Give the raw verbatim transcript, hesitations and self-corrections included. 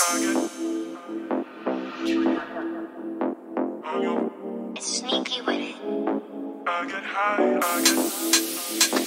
It's sneaky with it. I get high, I get